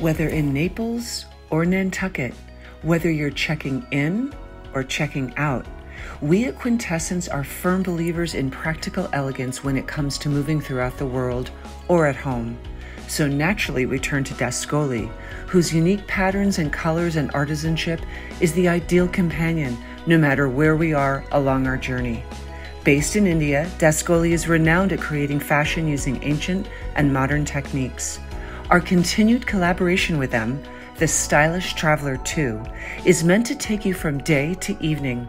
Whether in Naples or Nantucket, whether you're checking in or checking out, we at Quintessence are firm believers in practical elegance when it comes to moving throughout the world or at home. So naturally, we turn to D'Ascoli, whose unique patterns and colors and artisanship is the ideal companion, no matter where we are along our journey. Based in India, D'Ascoli is renowned at creating fashion using ancient and modern techniques. Our continued collaboration with them, the Stylish Traveler 2, is meant to take you from day to evening,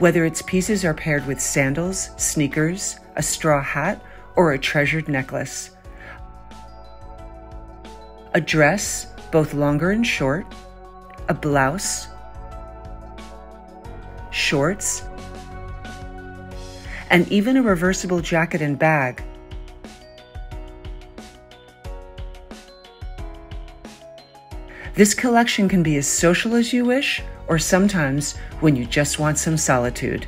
whether its pieces are paired with sandals, sneakers, a straw hat, or a treasured necklace. A dress, both longer and short, a blouse, shorts, and even a reversible jacket and bag. This collection can be as social as you wish, or sometimes when you just want some solitude.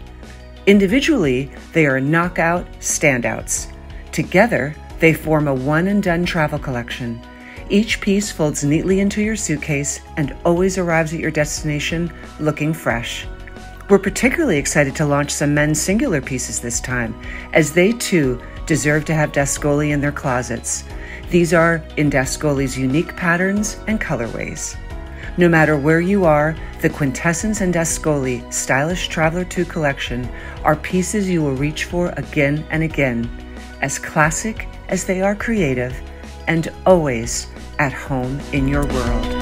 Individually, they are knockout standouts. Together, they form a one-and-done travel collection. Each piece folds neatly into your suitcase and always arrives at your destination looking fresh. We're particularly excited to launch some men's singular pieces this time, as they too deserve to have D'Ascoli in their closets. These are in D'Ascoli's unique patterns and colorways. No matter where you are, the Quintessence and D'Ascoli Stylish Traveler 2 collection are pieces you will reach for again and again, as classic as they are creative, and always at home in your world.